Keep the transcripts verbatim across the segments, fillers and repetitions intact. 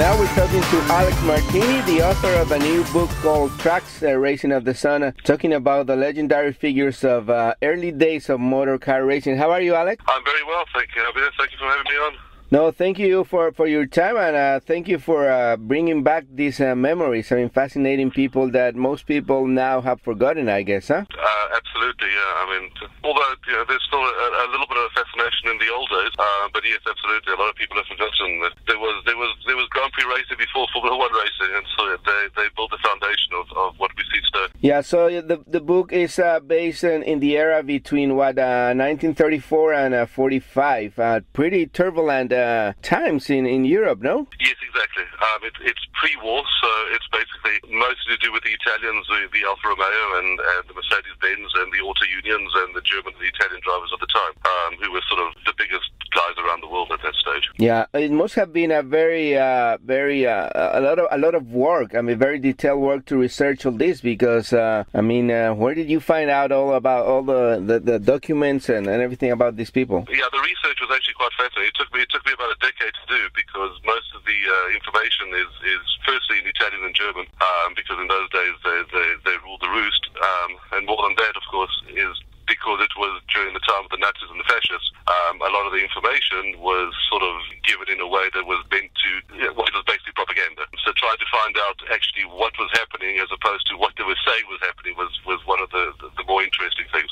Now we're talking to Alex Martini, the author of a new book called Tracks: Racing of the Sun, uh, talking about the legendary figures of uh, early days of motor car racing. How are you, Alex? I'm very well, thank you. Thank you for having me on. No, thank you for, for your time, and uh, thank you for uh, bringing back these uh, memories. I mean, fascinating people that most people now have forgotten, I guess, huh? Uh, absolutely, yeah. I mean, although you know, there's still a, a little bit of fascination in the old days, uh, but yes, absolutely, a lot of people have forgotten that there was there was there was Grand Prix racing before Formula One racing, and so they they built the foundation of, of what we see today. Yeah. So the the book is uh, based in, in the era between what uh, nineteen thirty-four and uh, forty-five. Uh, pretty turbulent. Uh, Uh, times in, in Europe, no? Yes, exactly. Um, it, it's pre-war, so it's basically mostly to do with the Italians, the, the Alfa Romeo and, and the Mercedes-Benz and the Auto Unions and the German and the Italian drivers at the time, um, who were sort of the biggest guys around the world at that stage. Yeah, it must have been a very, uh, very, uh, a lot of a lot of work. I mean, very detailed work to research all this because, uh, I mean, uh, where did you find out all about all the, the, the documents and, and everything about these people? Yeah, the research was actually quite fascinating. It took me, it took me about a decade to do because most of the uh, information is, is firstly in Italian and German um, because in those days they, they, they ruled the roost, um, and more than that, of course, is because it was during the time of the Nazis and the Fascists. Um, a lot of the information was sort of given in a way that was meant to, well, it was basically propaganda. So trying to find out actually what was happening as opposed to what they were saying was happening was, was one of the, the, the more interesting things.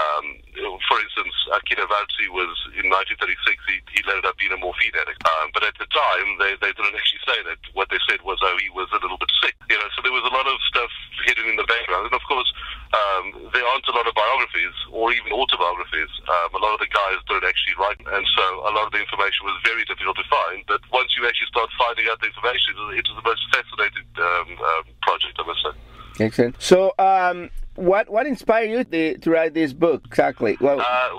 Um, for instance, Achille Varzi was, in nineteen thirty-six, he, he ended up being a morphine addict. Um, but at the time, they, they didn't actually say that. What they said was, oh, he was a little bit sick. You know, so there was a lot of stuff hidden in the background. And of course, um, there aren't a lot of biographies or even autobiographies. Um, a lot of the guys don't actually write. And so a lot of the information was very difficult to find. But once you actually start finding out the information, it was the most fascinating um, um, project, I must say. Excellent. So, um... What what inspired you to, to write this book exactly? Well, uh,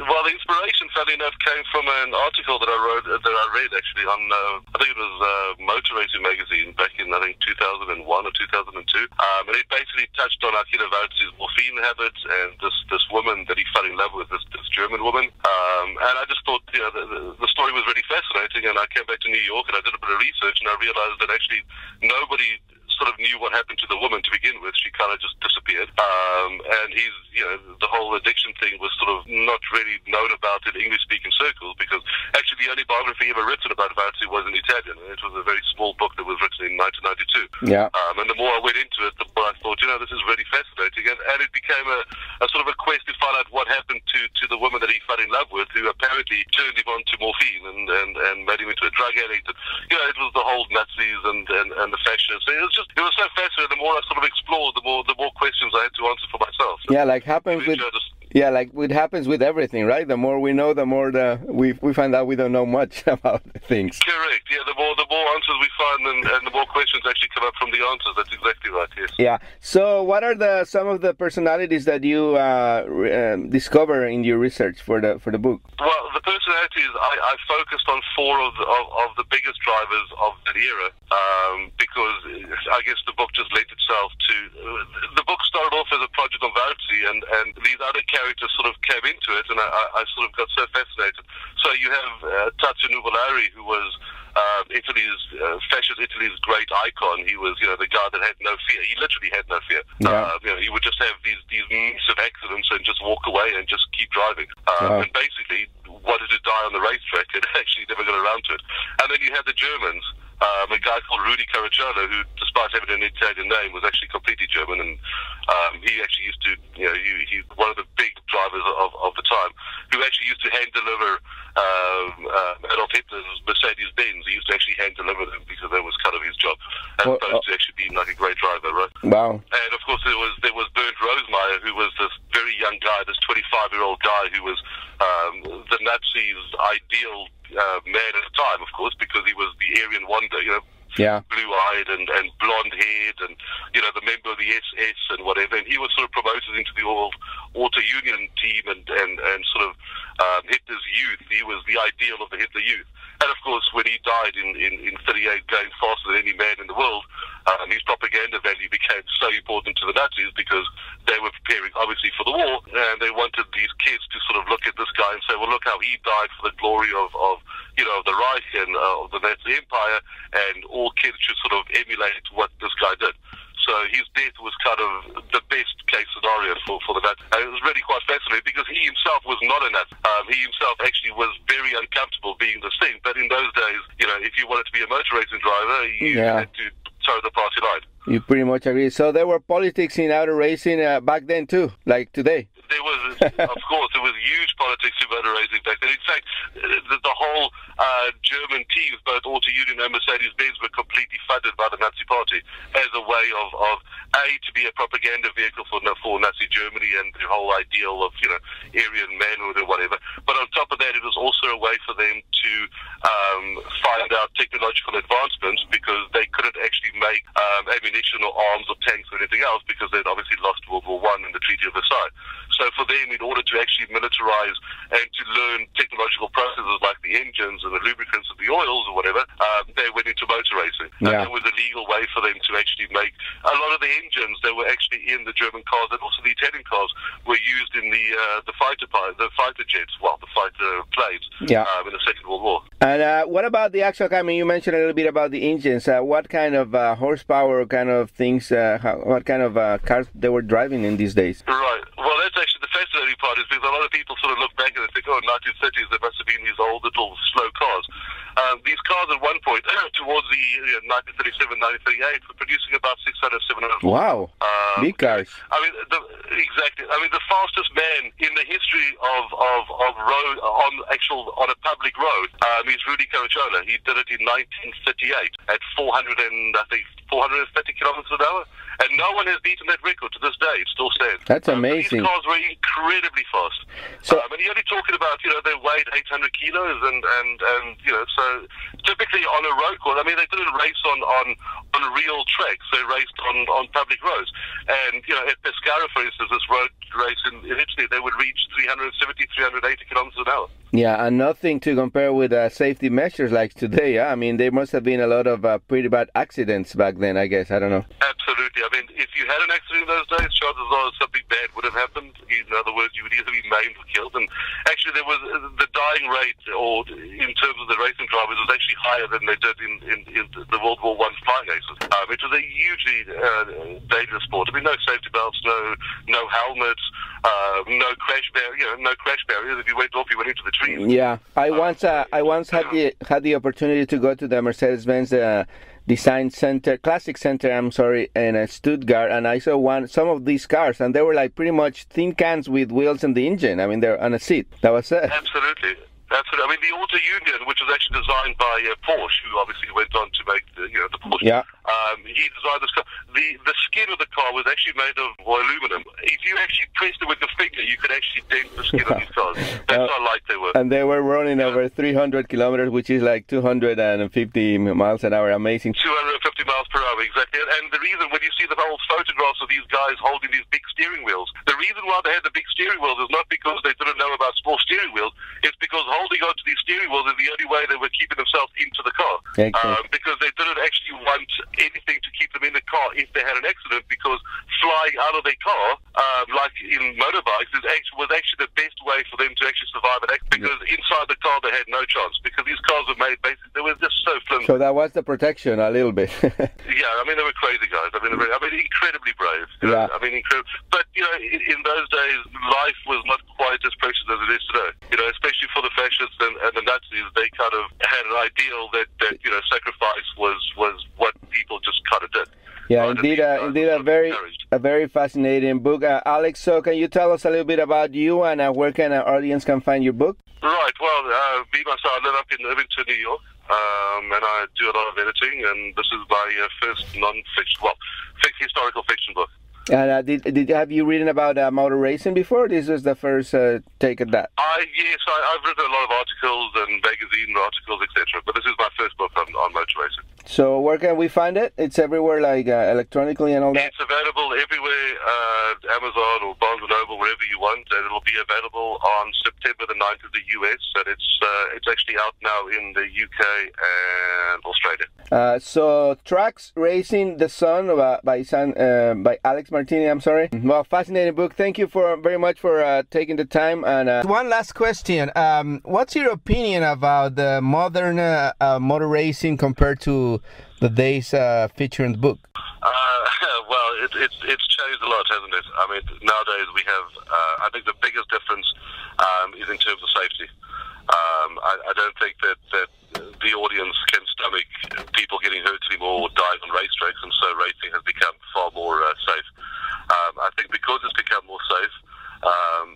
well, the inspiration, funny enough, came from an article that I wrote that I read actually on uh, I think it was uh, Motor Racing magazine back in I think two thousand one or two thousand two, um, and it basically touched on Achille Varzi's morphine habit and this this woman that he fell in love with, this this German woman, um, and I just thought you know the, the story was really fascinating, and I came back to New York and I did a bit of research and I realized that actually nobody sort of knew what happened to the woman to begin with. She kind of just disappeared. Um, and he's, you know, the whole addiction thing was sort of not really known about in English-speaking circles because actually the only biography ever written about Varzi was in Italian. It was a very small book that was written in nineteen ninety-two. Yeah. Um, and the more I went into it, the more I thought, you know, this is really fascinating. And, and it became a, a sort of a quest to find out what happened to, to the woman that he fell in love with, who apparently turned him on to morphine and, and, and made him into a drug addict. And, you know, it was the whole Nazis and, and, and the fascists. It was just It was so fascinating. The more I sort of explored, the more the more questions I had to answer for myself. Yeah, like happens with yeah, like it happens with everything, right? The more we know, the more the we we find out we don't know much about things. Correct. Yeah, the more the more answers we find, and, and the more questions actually come up from the answers. That's exactly right. Yes. Yeah. So, what are the some of the personalities that you uh, re um, discover in your research for the for the book? Well, the personalities I, I focused on four of the, of, of the biggest drivers of that era. Um, because I guess the book just lent itself to... Uh, the book started off as a project on Varzi, and, and these other characters sort of came into it, and I, I sort of got so fascinated. So you have uh, Tazio Nuvolari, who was uh, Italy's, uh, fascist Italy's great icon. He was, you know, the guy that had no fear. He literally had no fear. Yeah. Uh, you know, he would just have these, these massive accidents and just walk away and just keep driving. Um, yeah. And basically wanted to die on the racetrack and actually never got around to it. And then you had the Germans. Um, a guy called Rudy Caracciola, who, despite having an Italian name, was actually completely German, and um, he actually used to, you know, he, he's one of the big drivers of, of the time, who actually used to hand deliver um, uh, Adolf Hitler's Mercedes-Benz. He used to actually hand deliver them because that was kind of his job, as well, opposed uh, to actually being like a great driver, right? Wow. And of course, there was there was Bernd Rosemeyer, who was this very young guy, this twenty-five-year-old guy who was um, the Nazis' ideal Uh, man at the time, of course, because he was the Aryan wonder, you know, yeah. blue-eyed and, and blonde-haired and, you know, the member of the S S and whatever. And he was sort of promoted into the old Auto Union team and, and, and sort of um, Hitler's youth. He was the ideal of the Hitler youth. And of course, when he died in, in, in thirty-eight, going faster than any man in the world, um, his propaganda value became so important to the Nazis because they were preparing, obviously, for the war, and they wanted these kids to sort of look at this guy and say, well, look how he died for the glory of, of you know, the Reich and uh, of the Nazi Empire, and all kids should sort of emulate what this guy did. So his death was kind of the best case scenario for, for the Nazis. And it was really quite fascinating because he himself was not a Nazi. Um, he himself actually was very uncomfortable being this thing. But in those days, you know, if you wanted to be a motor racing driver, you yeah. had to toe the party line. You pretty much agree. So there were politics in auto racing uh, back then too, like today. There was, of course, there was huge politics in motor racing back then. In fact, the, the whole uh, German teams, both Auto Union and Mercedes-Benz, were completely funded by the Nazi Party as a way of, of A, to be a propaganda vehicle for, for Nazi Germany and the whole ideal of, you know, Aryan manhood or whatever. But on top of that, it was also a way for them to um, find out technological advancements because they couldn't actually make um, ammunition or arms or tanks or anything else because they'd obviously lost World War One and the Treaty of Versailles. So for them, in order to actually militarize and to learn technological processes like the engines and the lubricants and the oils or whatever, um, they went into motor racing. Yeah. And that was a legal way for them to actually make a lot of the engines that were actually in the German cars and also the Italian cars were used in the uh, the fighter the fighter jets, well, the fighter planes yeah. um, in the Second World War. And uh, what about the actual, I mean, you mentioned a little bit about the engines. Uh, what kind of uh, horsepower kind of things, uh, how, what kind of uh, cars they were driving in these days? Right. Well, that's actually the fascinating part is because a lot of people sort of look back and they think, oh, in the nineteen thirties, there must have been these old little slow cars. Um, these cars at one point, towards the you know, nineteen thirty-seven, nineteen thirty-eight, were producing about six hundred, seven hundred. Wow. Um, Big cars. I mean, the, exactly. I mean, the fastest man in the history of, of, of road, on actual, on a public road, um, is Rudy Caracciola. He did it in nineteen thirty-eight at four hundred and, I think, four hundred fifty kilometers an hour. And no one has beaten that record to this day. It still stands. That's amazing. Um, these cars were incredibly fast. So, um, and you're only talking about, you know, they weighed eight hundred kilos and, and, and, you know, so typically on a road course, I mean, they didn't race on, on, on real tracks. They raced on, on public roads. And, you know, at Pescara, for instance, this road race in, in Italy, they would reach three hundred seventy, three hundred eighty kilometers an hour. Yeah, and nothing to compare with uh, safety measures like today. Yeah? I mean, there must have been a lot of uh, pretty bad accidents back then, I guess. I don't know. Absolutely. I mean, if you had an accident in those days, chances are something bad would have happened. In other words, you would either be maimed or killed. And actually, there was the dying rate, or in terms of the racing drivers, was actually higher than they did in, in, in the World War One flying races. Um, it was a hugely uh, dangerous sport. I mean, no safety belts, no no helmets, uh, no crash barrier. You know, no crash barriers. If you went off, you went into the trees. Yeah, I um, once uh, I once had the had the opportunity to go to the Mercedes-Benz Uh, Design Center, Classic Center, I'm sorry, in uh, Stuttgart, and I saw one, some of these cars, and they were like pretty much tin cans with wheels and the engine. I mean, they're on a seat. That was it. Absolutely. Absolutely. I mean, the Auto Union, which was actually designed by uh, Porsche, who obviously went on to make the, you know, the Porsche. Yeah. Um, he designed this car. The, the skin of the car was actually made of aluminum. If you actually pressed it with your finger, you could actually dent the skin of these cars. That's uh, how light they were. And they were running yeah. over three hundred kilometers, which is like two hundred fifty miles an hour. Amazing. two hundred fifty miles per hour, exactly. And the reason, when you see the whole photographs of these guys holding these big steering wheels, the reason why they had the big steering wheels is not because they didn't know about small steering wheels. It's because holding onto these steering wheels is the only way they were keeping themselves into the car. Um, because they didn't actually want anything to keep them in the car if they had an accident, because flying out of their car, um, like in motorbikes, is actually, was actually the best way for them to actually survive an accident, because yeah. inside the car they had no chance, because these cars were made, basically, they were just so flimsy. So that was the protection, a little bit. Yeah, I mean, they were crazy guys. I mean, they were, I mean incredibly brave. You know? Yeah. I mean, incredible. But, you know, in, in those days, life was not quite as precious as it is today. You know, especially for the fascists and, and the Nazis, they kind of had an ideal that, that you know, sacrifice was, was what people just kind of did. Yeah, right? indeed, uh, indeed a very encouraged. a very fascinating book. Uh, Alex, so can you tell us a little bit about you and uh, where can our audience can find your book? Right, well, uh, me myself, I live up in Irvington, New York. Um, and I do a lot of editing, and this is my uh, first non-fiction, well, historical fiction book. And uh, did, did have you written about uh, motor racing before? This was the first uh, take at that. I yes, I, I've written a lot of articles and magazine articles, et cetera. But this is my first book on, on motor racing. So where can we find it? It's everywhere, like uh, electronically and all that. It's available everywhere, uh, Amazon or Barnes and Noble. wherever you want, and it'll be available on September the ninth of the U S, and it's uh, it's actually out now in the U K and Australia. Uh, so Tracks: Racing the Sun by by, San, uh, by Alex Martini. I'm sorry. Well, fascinating book. Thank you for very much for uh, taking the time. And uh, one last question: um, what's your opinion about the modern uh, uh, motor racing compared to the days uh, featured in the book? Uh, well, it, it's it's changed a lot, hasn't it? I mean, nowadays we have. Uh, I think the biggest difference um, is in terms of safety. Um, I, I don't think that that the audience can stomach people getting hurt anymore or dying on racetracks, and so racing has become far more uh, safe. Um, I think because it's become more safe, um,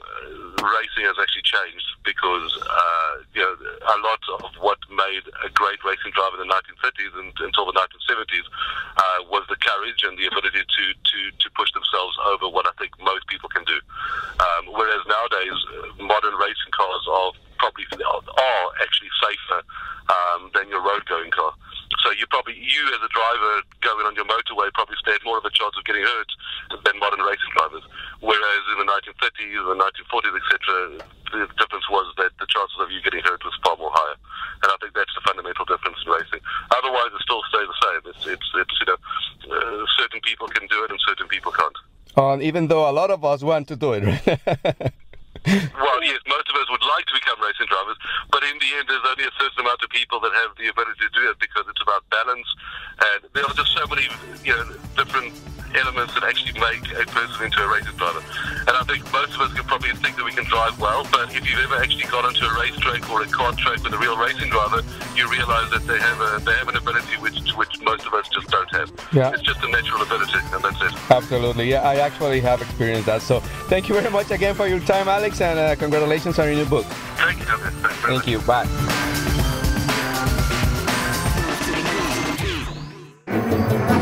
racing has actually changed because uh, you know, a lot of what made a great racing driver in the nineteen thirties and until the nineteen seventies uh, was the courage and the ability to, to, to push themselves over what I think most people can do. Um, whereas nowadays, modern racing cars are probably are actually safer um, than your road-going car. So you probably, you as a driver going on your motorway probably stand more of a chance of getting hurt than modern racing drivers. Whereas in the nineteen thirties, the nineteen forties, et cetera, the difference was that the chances of you getting hurt was far more higher. And I think that's the fundamental difference in racing. Otherwise, it still stays the same. It's, it's, it's you know, uh, certain people can do it and certain people can't. Um, even though a lot of us want to do it, right? Well, yes, most of us would like to become racing drivers, but in the end there's only a certain amount of people that have the ability to do it because it's about balance, and there are just so many you know, different elements that actually make a person into a racing driver. And I think most of us can probably think that we can drive well, but if you've ever actually gone onto a racetrack or a kart track with a real racing driver, you realise that they have a, they have an ability which, which most of us just don't have. Yeah. It's just a natural ability, and that's it. Absolutely, yeah, I actually have experienced that. So thank you very much again for your time, Alex. And uh, congratulations on your new book. Thank you. Thank you. Bye. Bye.